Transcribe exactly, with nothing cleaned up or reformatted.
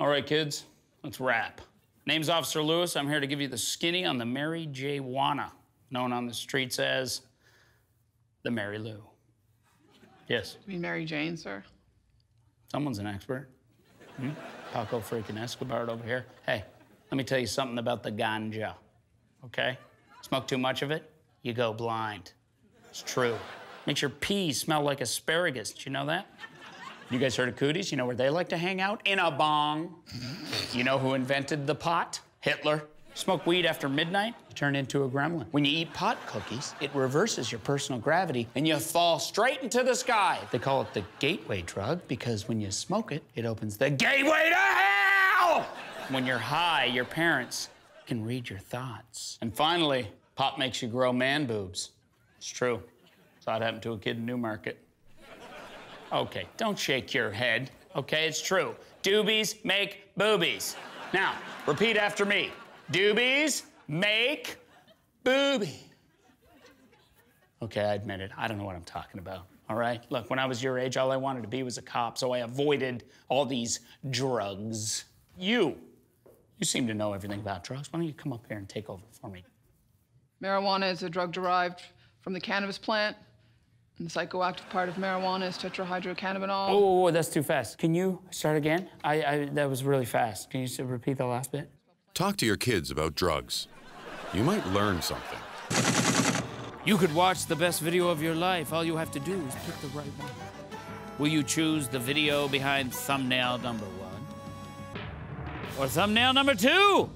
All right, kids, let's wrap. Name's Officer Lewis. I'm here to give you the skinny on the Mary J. Juana, known on the streets as the Mary Lou. Yes? You mean Mary Jane, sir? Someone's an expert. Hmm? Paco freaking Escobar over here. Hey, let me tell you something about the ganja, okay? Smoke too much of it, you go blind. It's true. Makes your pee smell like asparagus. Did you know that? You guys heard of cooties? You know where they like to hang out? In a bong. You know who invented the pot? Hitler. Smoke weed after midnight, you turn into a gremlin. When you eat pot cookies, it reverses your personal gravity and you fall straight into the sky. They call it the gateway drug because when you smoke it, it opens the gateway to hell! When you're high, your parents can read your thoughts. And finally, pot makes you grow man boobs. It's true. Saw it happen to a kid in Newmarket. Okay, don't shake your head, okay? It's true. Doobies make boobies. Now, repeat after me. Doobies make booby. Okay, I admit it. I don't know what I'm talking about, all right? Look, when I was your age, all I wanted to be was a cop, so I avoided all these drugs. You, you seem to know everything about drugs. Why don't you come up here and take over for me? Marijuana is a drug derived from the cannabis plant, and the psychoactive part of marijuana is tetrahydrocannabinol. Oh, oh, that's too fast. Can you start again? I, I, that was really fast. Can you repeat the last bit? Talk to your kids about drugs. You might learn something. You could watch the best video of your life. All you have to do is pick the right one. Will you choose the video behind thumbnail number one? Or thumbnail number two?